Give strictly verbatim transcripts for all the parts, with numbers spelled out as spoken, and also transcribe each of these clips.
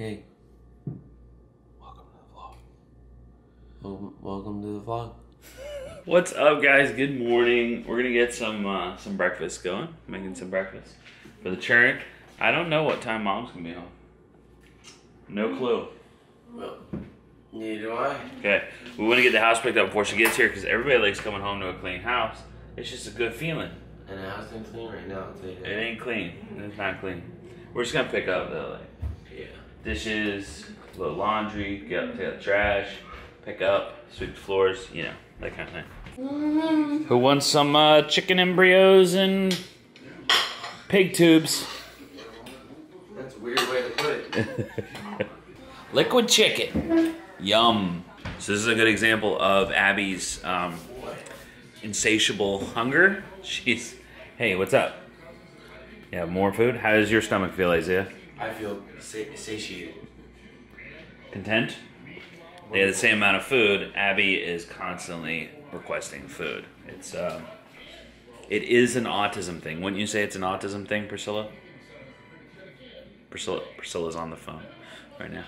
Hey. Welcome to the vlog. Welcome, welcome to the vlog. What's up, guys? Good morning. We're gonna get some uh, some breakfast going. Making some breakfast for the churn. I don't know what time mom's gonna be home. No clue. Well, neither do I. Okay, we want to get the house picked up before she gets here because everybody likes coming home to a clean house. It's just a good feeling. And the house ain't clean right now. It ain't clean. It's not clean. We're just gonna pick up the like, yeah, dishes, a little laundry, get up, take out the trash, pick up, sweep the floors, you know, that kind of thing. Mm-hmm. Who wants some uh, chicken embryos and pig tubes? That's a weird way to put it. Liquid chicken. Yum. So this is a good example of Abby's um, insatiable hunger. She's, hey, what's up? Yeah, more food? How does your stomach feel, Isaiah? I feel satiated. Content? They have the same amount of food. Abby is constantly requesting food. It's, uh, it is an autism thing. Wouldn't you say it's an autism thing, Priscilla? Priscilla, Priscilla's on the phone right now.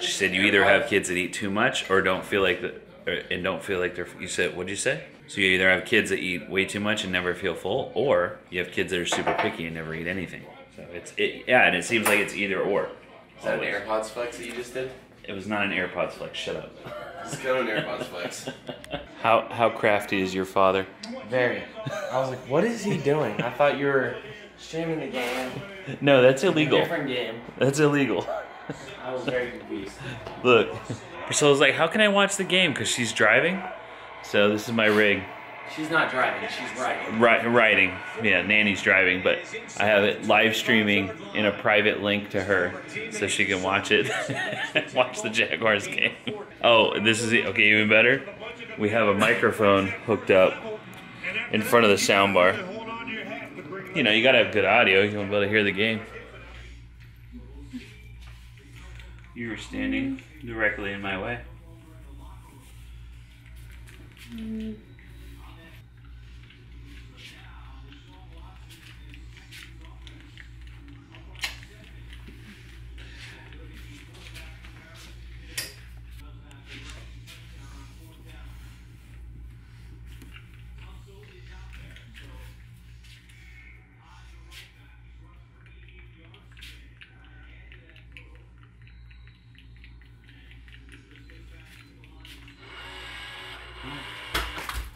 She said you either have kids that eat too much or don't feel like the, or, and don't feel like they're, you said, what'd you say? So you either have kids that eat way too much and never feel full, or you have kids that are super picky and never eat anything. So it's, it, yeah, and it seems like it's either or. Is that always. An AirPods flex that you just did? It was not an AirPods flex, shut up. Just go an AirPods flex. How, how crafty is your father? Very. I was like, what is he doing? I thought you were streaming a game. No, that's illegal. A different game. That's illegal. I was very confused. Look, Priscilla's like, how can I watch the game? Because she's driving. So this is my rig. She's not driving, she's riding. Right, riding. Yeah, Nanny's driving, but I have it live streaming in a private link to her so she can watch it. Watch the Jaguars game. Oh, this is it. Okay, even better. We have a microphone hooked up in front of the sound bar. You know, you gotta have good audio. You wanna be able to hear the game. You were standing directly in my way. Mm.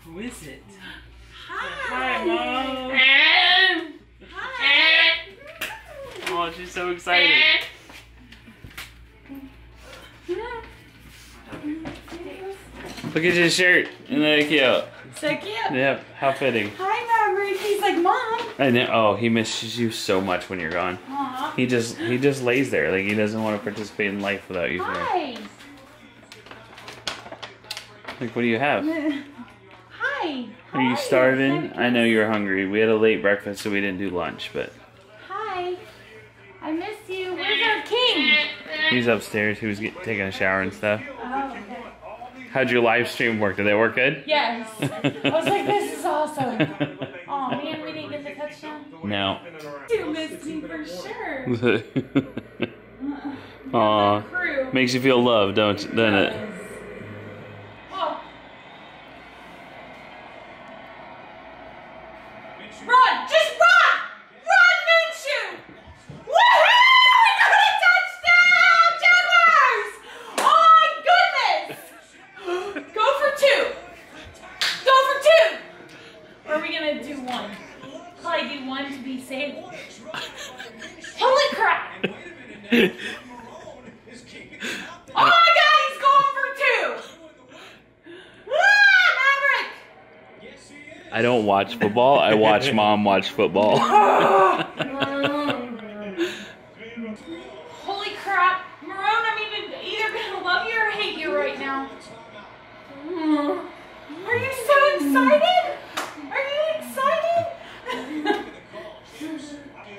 Who is it? Hi! Hi, Mom! Hi! Oh, she's so excited. Look at your shirt. Isn't that cute? So cute. Yeah, how fitting. Hi, Mom. He's like, Mom. I know. Oh, he misses you so much when you're gone. Aww. He just he just lays there like he doesn't want to participate in life without you. Hi. Here. Like, what do you have? Are you starving? I know you're hungry. We had a late breakfast, so we didn't do lunch, but... Hi. I miss you. Where's our king? He's upstairs. He was get, taking a shower and stuff. Oh, okay. How'd your live stream work? Did that work good? Yes. I was like, this is awesome. Aw, man, we didn't get the touchdown? No. You missed me for sure. Aw. Makes you feel loved, don't you? Doesn't it? Run! Just run! Run, Minshew! Woohoo! We got a touchdown! Jaguars! Oh my goodness! Go for two! Go for two! Or are we gonna do one? Probably do one to be safe. Holy crap! Oh my god, he's going for two! Ah, Maverick! I don't watch football. I watch mom watch football. Holy crap. Marone, I'm even either going to love you or hate you right now. Are you so excited? Are you excited?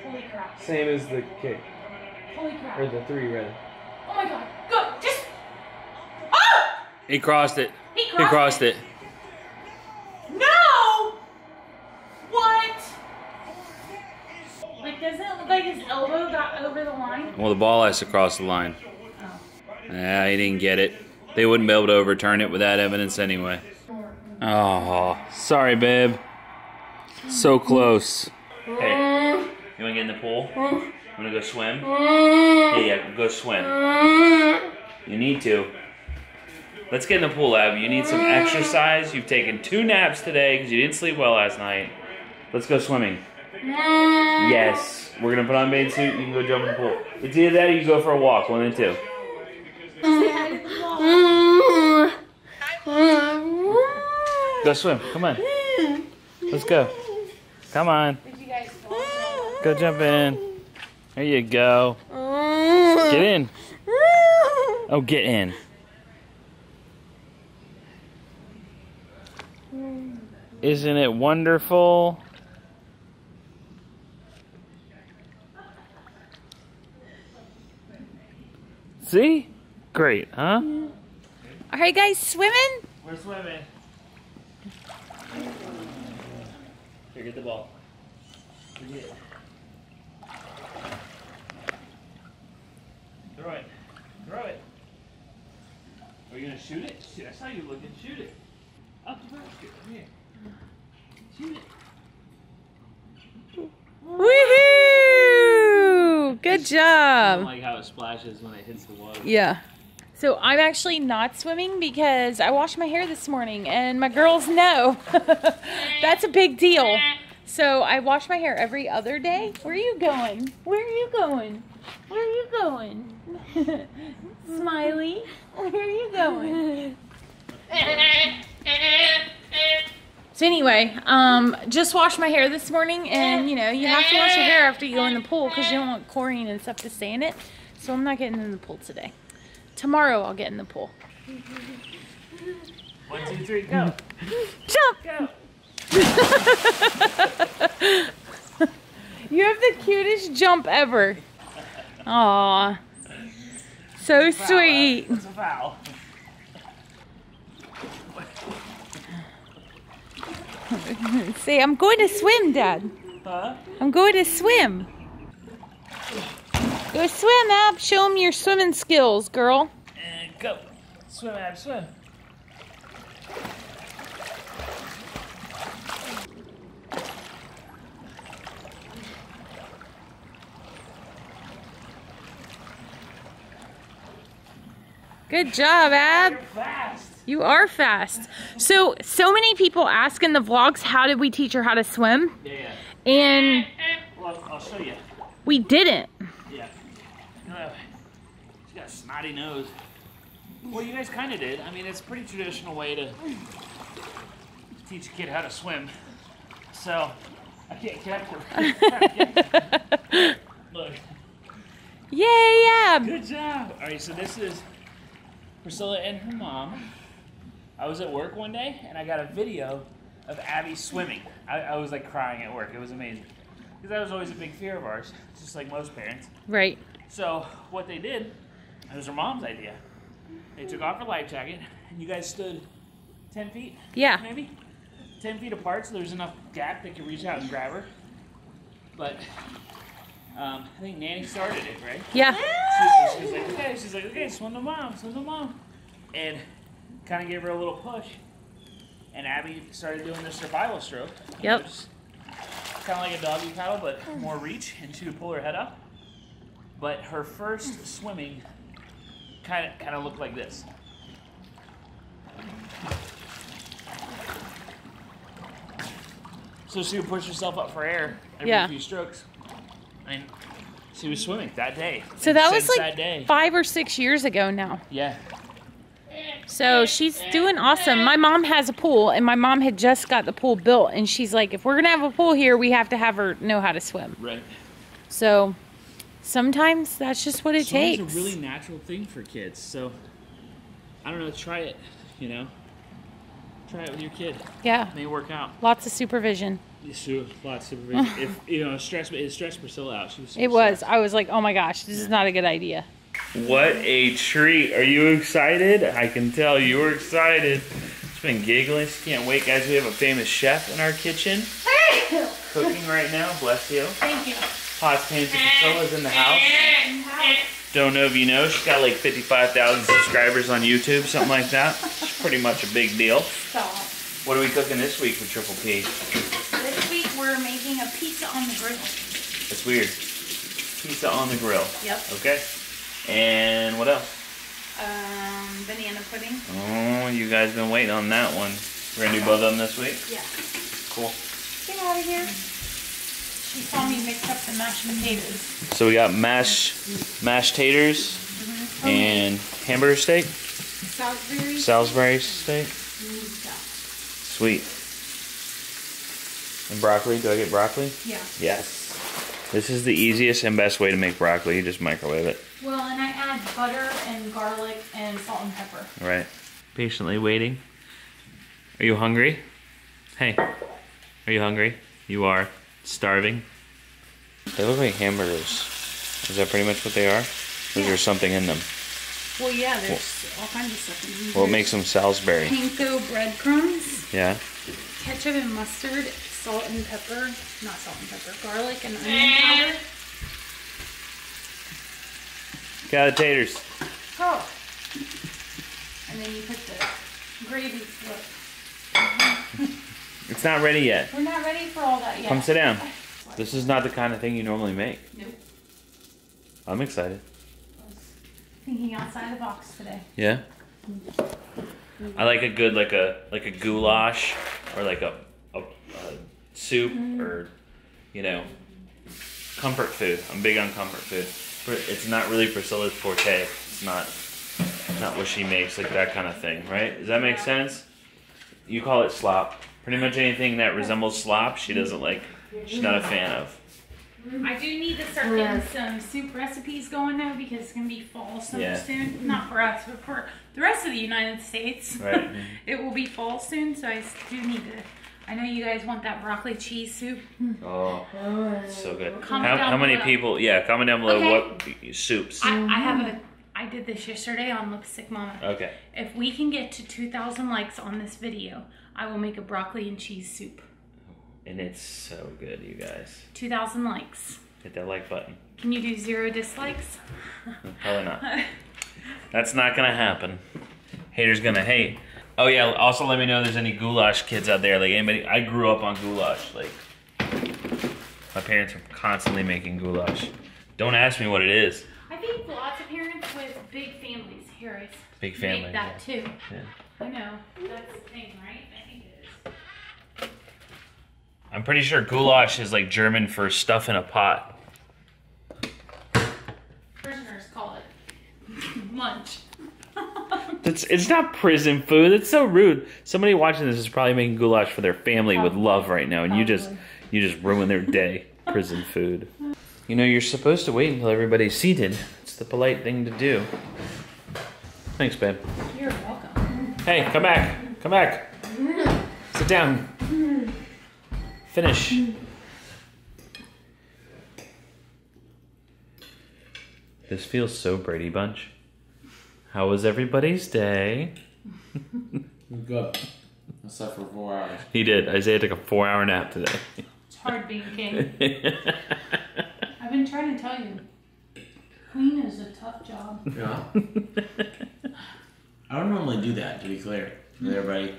Holy crap. Same as the kick. Holy crap. Or the three, rather. Oh my god. Go. Just. Oh! He crossed it. He crossed, he crossed it. it. Doesn't it look like his elbow got over the line? Well, the ball has to cross the line. Yeah, he didn't get it. They wouldn't be able to overturn it without evidence anyway. Oh, sorry, babe. So close. Hey, you wanna get in the pool? You wanna go swim? Hey, yeah, go swim. You need to. Let's get in the pool, Abby. You need some exercise. You've taken two naps today because you didn't sleep well last night. Let's go swimming. Yes. We're gonna put on a bathing suit. You can go jump in the pool. It's either that or you go for a walk. One and two. Go swim. Come on. Let's go. Come on. Go jump in. There you go. Get in. Oh, get in. Isn't it wonderful? See? Great, huh? Are you guys swimming? We're swimming. Here, get the ball. Get it. Throw it. Throw it. Are you going to shoot it? Shoot, I saw you looking. Shoot it. Up the basket. Come here. Shoot it. Woohoo! Good job. I don't like how it splashes when it hits the water. Yeah. So I'm actually not swimming because I washed my hair this morning and my girls know. That's a big deal. So I wash my hair every other day. Where are you going? Where are you going? Where are you going? Smiley, where are you going? So anyway, um, just washed my hair this morning and you know, you have to wash your hair after you go in the pool because you don't want chlorine and stuff to stay in it. So I'm not getting in the pool today. Tomorrow I'll get in the pool. One, two, three, go. Jump! Go. You have the cutest jump ever. Aw. So sweet. It's a foul. See, I'm going to swim, Dad. Huh? I'm going to swim. Go swim, Ab. Show them your swimming skills, girl. And go. Swim, Ab. Swim. Good job, Ab. You're fast. You are fast. So, so many people ask in the vlogs, how did we teach her how to swim? Yeah. yeah. And well, I'll show you. We didn't. Yeah. She's got a snotty nose. Well, you guys kind of did. I mean, it's a pretty traditional way to teach a kid how to swim. So, I can't capture. Look. Yay, yeah. Good job. All right, so this is Priscilla and her mom. I was at work one day, and I got a video of Abby swimming. I, I was, like, crying at work. It was amazing. Because that was always a big fear of ours, just like most parents. Right. So what they did, it was her mom's idea. They took off her life jacket, and you guys stood ten feet? Yeah. Maybe? ten feet apart, so there was enough gap they could reach out and grab her. But um, I think Nanny started it, right? Yeah. She, she was like, okay, she's like, okay, swim to mom, swim to mom. And kind of gave her a little push, and Abby started doing the survival stroke. Yep. Kind of like a doggy paddle, but more reach, and she would pull her head up. But her first swimming kind of kind of looked like this. So she would push herself up for air every yeah. few strokes, and she was swimming that day. So that was like that five or six years ago now. Yeah. So she's doing awesome. My mom has a pool, and my mom had just got the pool built, and she's like, if we're going to have a pool here, we have to have her know how to swim. Right. So sometimes that's just what it Swimming's takes. It's a really natural thing for kids. So, I don't know, try it, you know. Try it with your kid. Yeah. It may work out. Lots of supervision. Sure, lots of supervision. if, you know, stress, it stressed Priscilla out. She was so it was. Stressed. I was like, oh, my gosh, this yeah. is not a good idea. What a treat. Are you excited? I can tell you're excited. She's been giggling. She can't wait, guys. We have a famous chef in our kitchen. Cooking right now. Bless you. Thank you. Potspans and Priscilla's in the house. don't know if you know, she's got like fifty-five thousand subscribers on YouTube, something like that. It's pretty much a big deal. Stop. What are we cooking this week with Triple P? This week we're making a pizza on the grill. That's weird. Pizza on the grill. Yep. Okay. And what else? Um, banana pudding. Oh, you guys been waiting on that one. We're going to do both of them this week? Yeah. Cool. Get out of here. She saw me mix up the mashed potatoes. So we got mashed, mashed taters mm-hmm. and hamburger steak? Salisbury. Salisbury steak. Sweet. And broccoli. Do I get broccoli? Yeah. Yes. This is the easiest and best way to make broccoli. You just microwave it. Well, and I add butter and garlic and salt and pepper. Right. Patiently waiting. Are you hungry? Hey. Are you hungry? You are. Starving. They look like hamburgers. Is that pretty much what they are? Yeah. Is there something in them? Well, yeah, there's well, all kinds of stuff in them. Well, it makes them Salisbury. Panko breadcrumbs. Yeah. Ketchup and mustard, salt and pepper. Not salt and pepper. Garlic and onion powder. Got the taters. Oh. And then you put the gravy flip. It's not ready yet. We're not ready for all that yet. Come sit down. This is not the kind of thing you normally make. Nope. I'm excited. I was thinking outside the box today. Yeah? I like a good, like a like a goulash or like a, a, a soup mm. or, you know, comfort food. I'm big on comfort food. But it's not really Priscilla's forte. It's not, not what she makes, like that kind of thing, right? Does that make sense? You call it slop. Pretty much anything that resembles slop, she doesn't like, she's not a fan of. I do need to start getting some soup recipes going though, because it's going to be fall so yeah. soon. Not for us, but for the rest of the United States. Right. It will be fall soon, so I do need to, I know you guys want that broccoli cheese soup. Oh, so good. Comment how how many below. people, yeah, comment down below okay. what soups. I, I have a, I did this yesterday on Lipstick Mama. Okay. If we can get to two thousand likes on this video, I will make a broccoli and cheese soup. And it's so good, you guys. two thousand likes. Hit that like button. Can you do zero dislikes? Probably not. That's not gonna happen. Haters gonna hate. Oh yeah, also let me know if there's any goulash kids out there. Like anybody, I grew up on goulash. Like my parents were constantly making goulash. Don't ask me what it is. I think lots of parents with big families, Harris, big families, make that yeah. too. Yeah. I know, that's the thing, right? I think it is. I'm pretty sure goulash is like German for stuff in a pot. Prisoners call it lunch. That's, it's not prison food, it's so rude. Somebody watching this is probably making goulash for their family oh, with love right now, and probably. you just you just ruin their day. Prison food. You know, you're supposed to wait until everybody's seated. It's the polite thing to do. Thanks, babe. You're welcome. Hey, come back. Come back. Mm. Sit down. Mm. Finish. Mm. This feels so Brady Bunch. How was everybody's day? We're good. I slept for four hours. He did. Isaiah took a four-hour nap today. It's hard being king. I've been trying to tell you. Queen is a tough job. Yeah. I don't normally do that, to be clear. With everybody,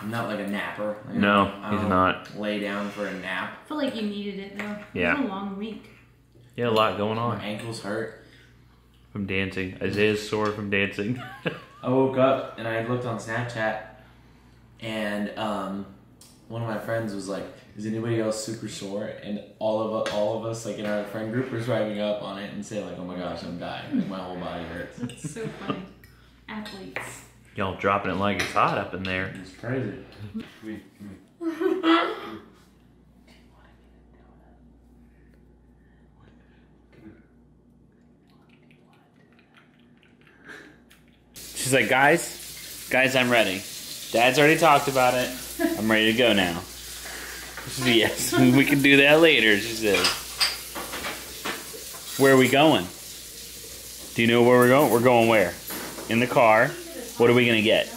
I'm not like a napper. Like no, I don't he's not. Lay down for a nap. I feel like you needed it though. Yeah. It was a long week. Yeah, a lot going on. My ankles hurt from dancing. Isaiah's sore from dancing. I woke up and I looked on Snapchat, and um, one of my friends was like, "Is anybody else super sore?" And all of all of us, like in our friend group, were driving up on it and saying like, "Oh my gosh, I'm dying! Like my whole body hurts." That's so funny. Athletes. Y'all dropping it like it's hot up in there. It's crazy. She's like, guys, guys, I'm ready. Dad's already talked about it. I'm ready to go now. Says, yes, we can do that later, she says. Where are we going? Do you know where we're going? We're going where? In the car, what are we gonna get?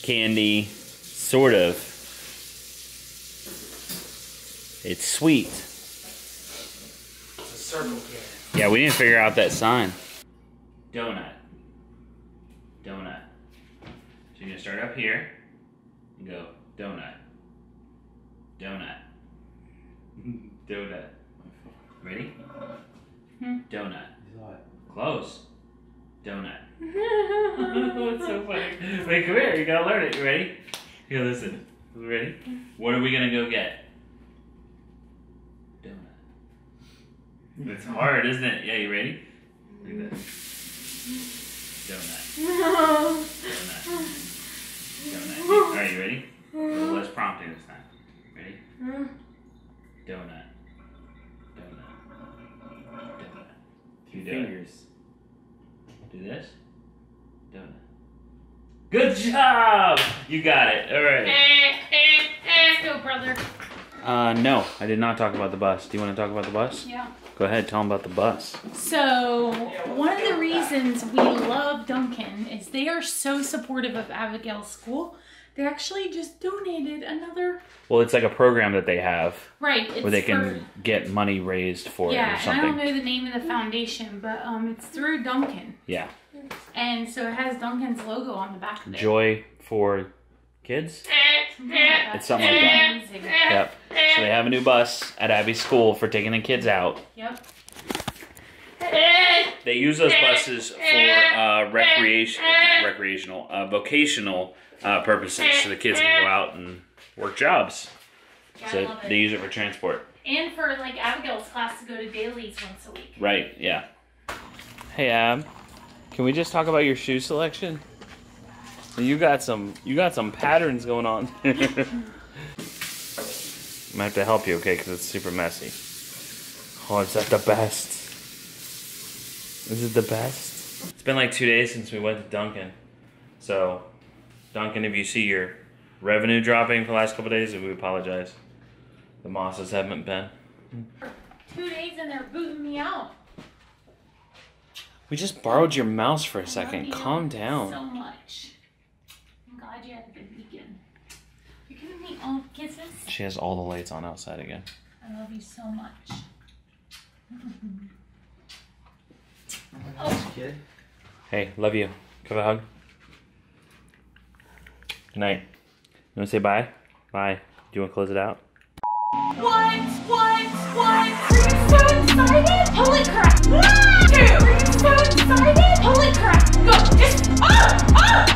Candy, sort of. It's sweet. It's a circle can. Yeah, we didn't figure out that sign. Donut. Donut. So you're gonna start up here and go donut. Donut. Donut. Ready? Donut. Close. Donut. It's so funny. Wait, come here. You gotta learn it. You ready? Here, listen. You ready? What are we gonna go get? Donut. It's hard, isn't it? Yeah, you ready? Look at that. Donut. No. Donut. Donut. All right, you ready? Well, let's prompt you this time. Ready? Donut. Donut. Donut. Two fingers. Do this. Donut. Good job! You got it. All right. Eh, eh, eh, go, brother. Uh, no, I did not talk about the bus. Do you want to talk about the bus? Yeah. Go ahead, tell them about the bus. So, one of the reasons we love Duncan is they are so supportive of Abigail's school. They actually just donated another... Well, it's like a program that they have. Right. Where they can for... get money raised for yeah, it or something. Yeah, and I don't know the name of the foundation, but um, it's through Duncan. Yeah. And so it has Duncan's logo on the back of it. Joy for kids? Something like it's something like that. Yep. So they have a new bus at Abby's school for taking the kids out. Yep. They use those buses for uh, recreation, recreational, uh, vocational uh, purposes, so the kids can go out and work jobs. Yeah, so I love it. They use it for transport. And for like Abigail's class to go to Bailey's once a week. Right. Yeah. Hey Ab, can we just talk about your shoe selection? You got some, you got some patterns going on. I might have to help you, okay? Because it's super messy. Oh, is that the best? Is it the best? It's been like two days since we went to Duncan. So, Duncan, if you see your revenue dropping for the last couple of days, we apologize. The mosses haven't been. Two days and they're booting me out. We just borrowed your mouse for a second. Calm down. So much. You had a good weekend. You're giving me all kisses. She has all the lights on outside again. I love you so much. Oh. Hey, love you. Give a hug. Good night. You want to say bye? Bye. Do you want to close it out? One, one, one. Are you so excited? Holy crap. One, two. Are you so excited? Holy crap. Go. Just. Oh, oh.